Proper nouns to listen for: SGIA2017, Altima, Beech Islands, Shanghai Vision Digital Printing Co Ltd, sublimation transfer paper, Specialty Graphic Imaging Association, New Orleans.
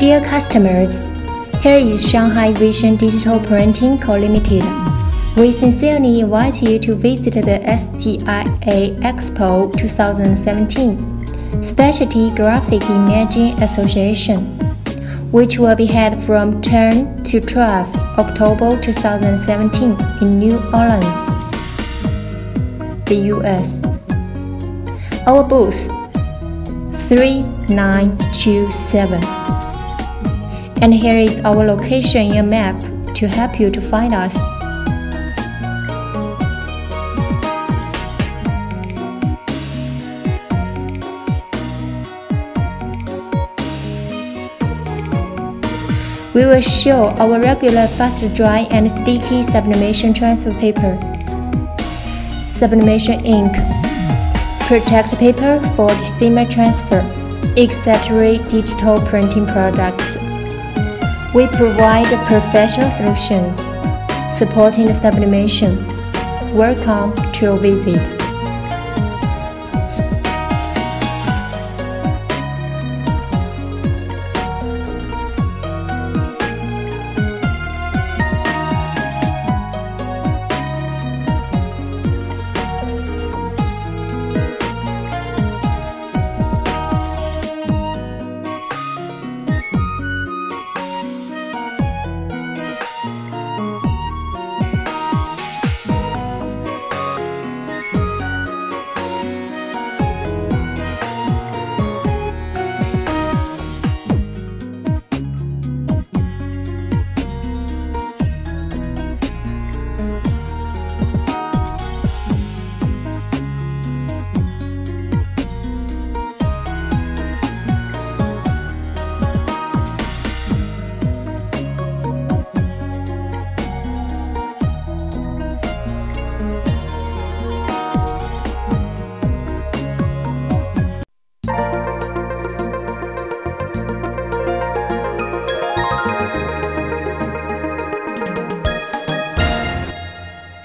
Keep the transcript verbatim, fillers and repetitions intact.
Dear customers, here is Shanghai Vision Digital Printing Co Limited. We sincerely invite you to visit the S G I A Expo twenty seventeen, Specialty Graphic Imaging Association, which will be held from ten to twelve October twenty seventeen in New Orleans, the U S Our booth, three nine two seven. And here is our location in a map to help you to find us. We will show our regular fast dry and sticky sublimation transfer paper, sublimation ink, protect paper for seam transfer, et cetera digital printing products. We provide professional solutions supporting sublimation. Welcome to your visit.